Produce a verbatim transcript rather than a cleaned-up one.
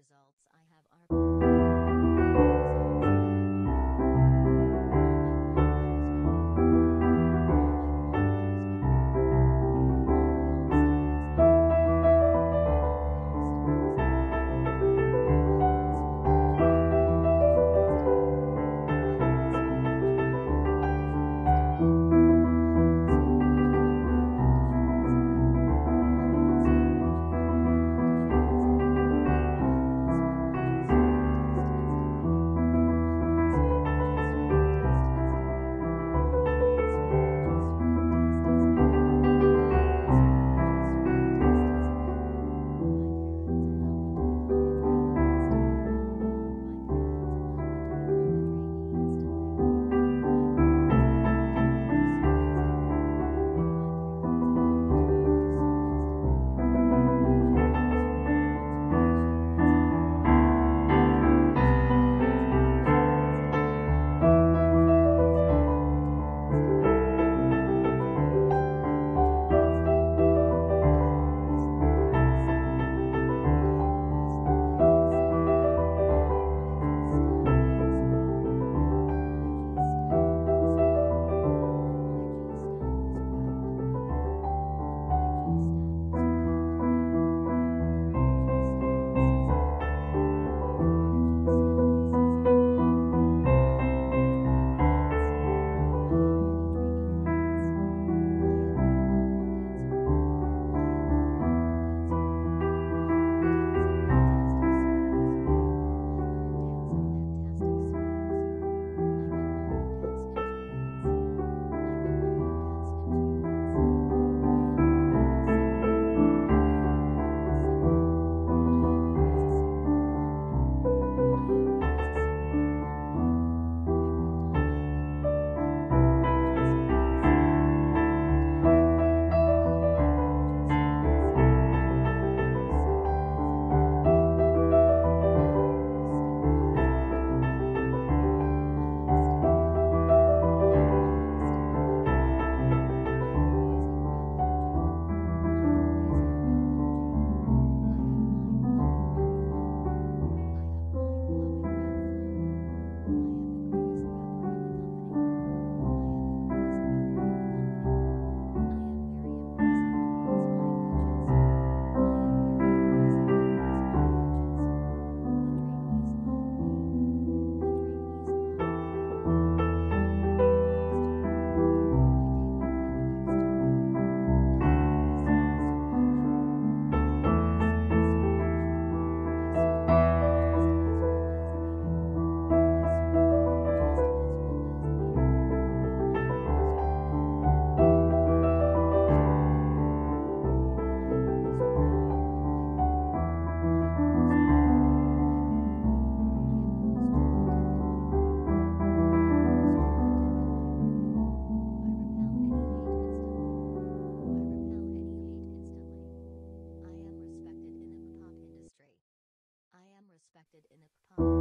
results I have are... respected in the pop